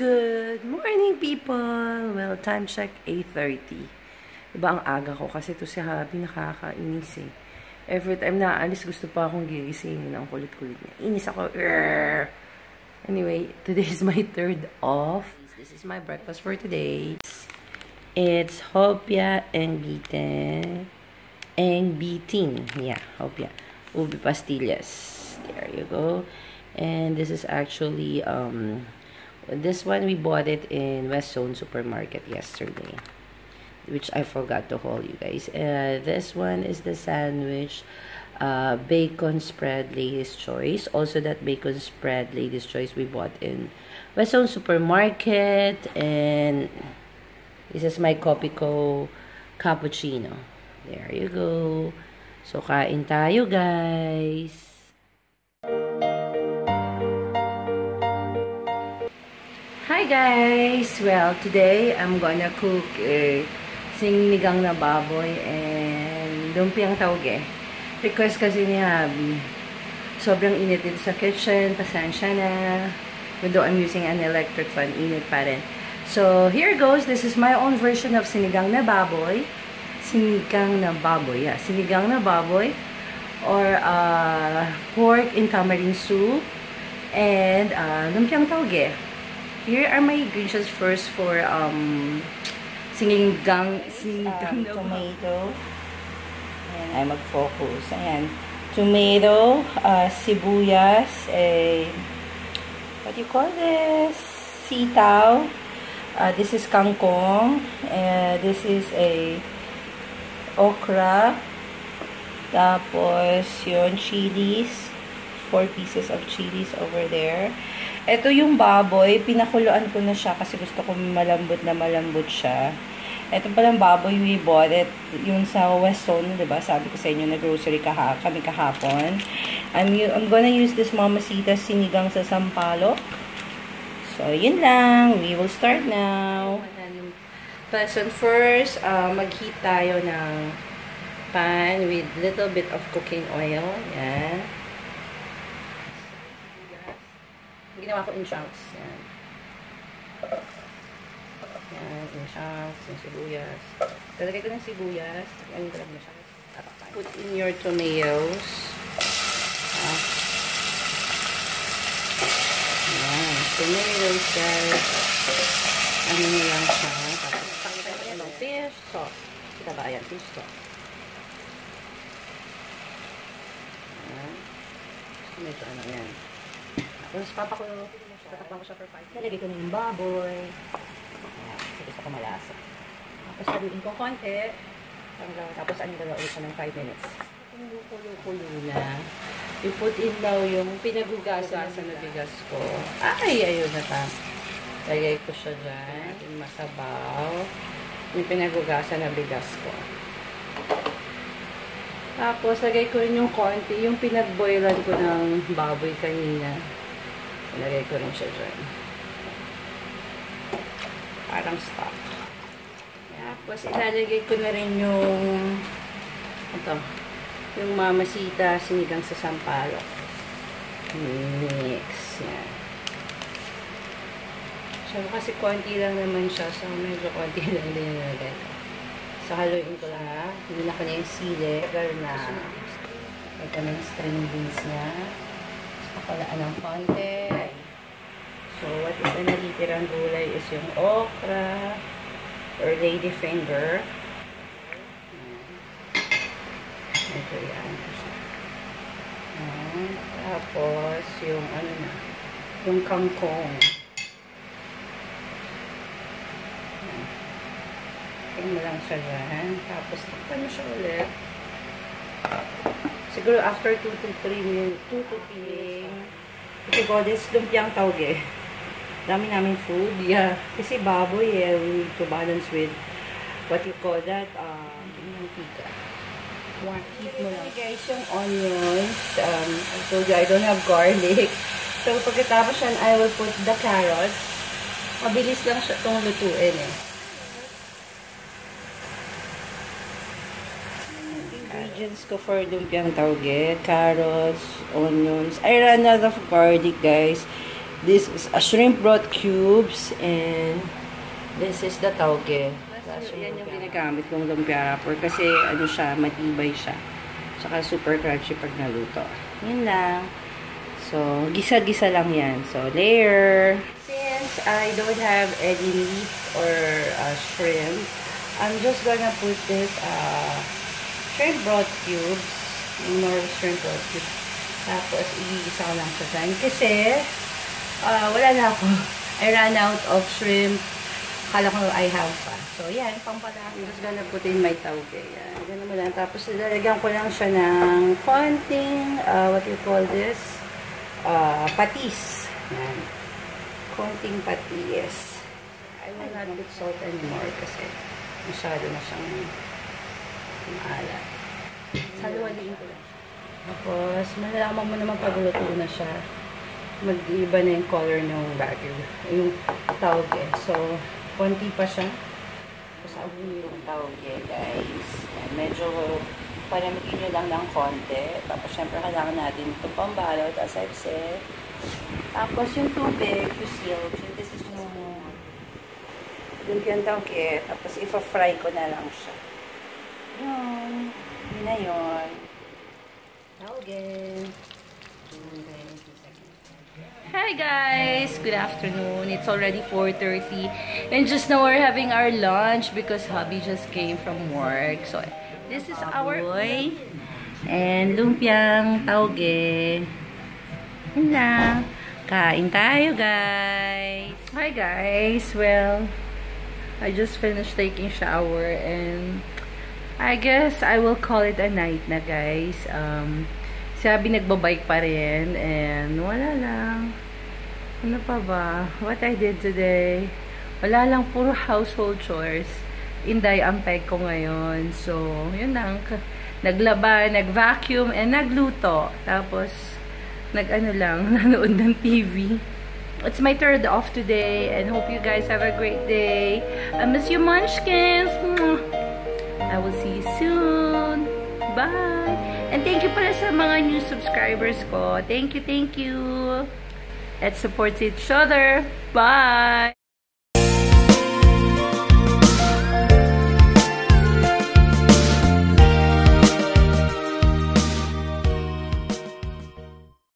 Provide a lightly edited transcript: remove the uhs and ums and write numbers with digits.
Good morning, people! Well, time check, 8:30. Diba ang aga ko? Kasi ito si Habi nakakainis eh. Every time na alis, gusto pa akong gigisingin ang kulit-kulit niya. Inis ako. Urgh! Anyway, today is my third off. This is my breakfast for today. It's hopya and bitin. And bitin. Yeah, hopya. Ubi pastillas. There you go. And this is actually, this one, we bought it in West Zone Supermarket yesterday, which I forgot to haul you guys. This one is the sandwich, bacon spread, Ladies' Choice. Also, that bacon spread, Ladies' Choice, we bought in West Zone Supermarket. And this is my Copico cappuccino. There you go. So, kain tayo, guys. Hi guys! Well, today I'm gonna cook sinigang na baboy and lumpiang tawag eh. Request kasi ni Habi. Sobrang init dito sa kitchen. Pasensya na. Although I'm using an electric fan, init pa rin. So, here goes. This is my own version of sinigang na baboy. Sinigang na baboy. Yeah, sinigang na baboy. Or pork in tamarind soup. And lumpiang tawag eh. Here are my ingredients first for sinigang tomato. Ayan. Ay mag-focus. Ayan. Tomato, sibuyas, what do you call this? Sitaw. This is kangkong. This is a okra. Tapos yun, chilies. 4 pieces of chilies over there. Ito yung baboy, pinakuluan ko na siya kasi gusto ko malambot na malambot siya. Ito palang baboy, we bought it yung sa West Zone, diba? Sabi ko sa inyo na grocery kami kahapon. I'm gonna use this Mama Sita sinigang sa Sampalok. So, yun lang. We will start now. Person first, mag-heat tayo ng pan with little bit of cooking oil. Yan. Ginawa ko in chunks. Yan. Yan, in chunks, yung sibuyas. Talagay ko ng sibuyas. Yan, talagay na siya. Put in your tomatoes. Yan. Tomatoes, guys. Ano nyo lang siya. Pakita ko ng fish sauce. Kita ba? Ayan, fish sauce. Yan. Medyo ano yan. Tapos tatakpan ko siya for 5 minutes. Nalagay ko na yung baboy. Kasi gusto ko malasa. Tapos sabihin ko konti. Tapos anong ulit siya ng 5 minutes. Kulo-kulo na. You put in daw yung pinagugasan na bigas ko. Ay, ayun na ta. Lagay ko siya dyan. Yung masabaw. Yung pinagugasan na bigas ko. Tapos lagay ko rin yung konti. Yung pinagboilan ko ng baboy kanina. Nalagay ko rin siya dyan. Parang stock. Tapos, ilalagay ko na rin yung ito. Yung Mama Sita sinigang sa Sampalok. Mix. Yan. So, kasi konti lang naman siya. So, medyo konti lang din nalagay ko. So, haluin ko lang. Hindi na ko na yung sili. Ganoon na. Ito na yung string beans niya. Pakulaan ng konti. So, what is the nalitirang gulay is yung okra or ladyfinger. Ito yan. Tapos, yung ano na, yung kangkong. Tingnan mo lang siya dyan. Tapos, takpan mo siya ulit. Siguro after 2 to 3 minutes. Kasi God, it's lumpiang tawag eh. Dami namin food. Yeah. Kasi baboy eh. We need to balance with what you call that? Mantika. Heat mo lang. Guys, yung onions. I told you, I don't have garlic. So, pagkatapos yan, I will put the carrots. Mabilis lang siya itong lutuin eh. Ingredients ko for lumpiang tauge, carrots, onions. I ran out of garlic, guys. This is a shrimp broth cubes and this is the tauge. Yan yung ginagamit kong lumpia wrapper kasi ano siya, matibay siya. Tsaka super crunchy pag naluto. Yan lang. So, gisa-gisa lang yan. So, layer. Since I don't have any meat or shrimp, I'm just gonna put this shrimp broth cubes, more shrimp broth cubes. Tapos, igisa ko lang sa time kasi wala na ako. I ran out of shrimp. Kala ko I have pa. So, yan. Pampalaki. I'm just gonna put in my tauge. Yan. Ganun mo lang. Tapos, lalagyan ko lang siya ng konting, what you call this? Patis. Yan. Konting patis. I will not put salt anymore kasi masyado na siyang maalat. Saluwaliin ko lang. Tapos, malalaman mo naman pagluto na siya. Mag-iiba na yung color ng bagyo. Yung tauge. So, konti pa siya. Pasabon yung tauge, guys. Medyo panamigin nyo lang ng konti. Tapos, syempre, kailangan natin itong pambalaw. Tapos, I've said. Tapos, yung tubig, yung silk. So, this is yung lumpiang tauge. Tapos, ipa-fry ko na lang siya. Yun. Yun na yun. Tauge. Hi guys! Good afternoon. It's already 4:30 and just now we're having our lunch because hubby just came from work. So, this is our boy and lumpiang tauge. Yun na. Kain tayo guys! Hi guys! Well, I just finished taking shower and I guess I will call it a night na guys. Sabi nagbabike pa rin and wala lang. Ano pa ba? What I did today? Wala lang, puro household chores. Inday ang peg ko ngayon. So, yun lang. Naglaba, nag-vacuum, and nagluto. Tapos, nag-ano lang, nanood ng TV. It's my third off today and hope you guys have a great day. I miss you, munchkins! I will see you soon! Bye! And thank you pala sa mga new subscribers ko. Thank you, thank you. Let's support each other. Bye!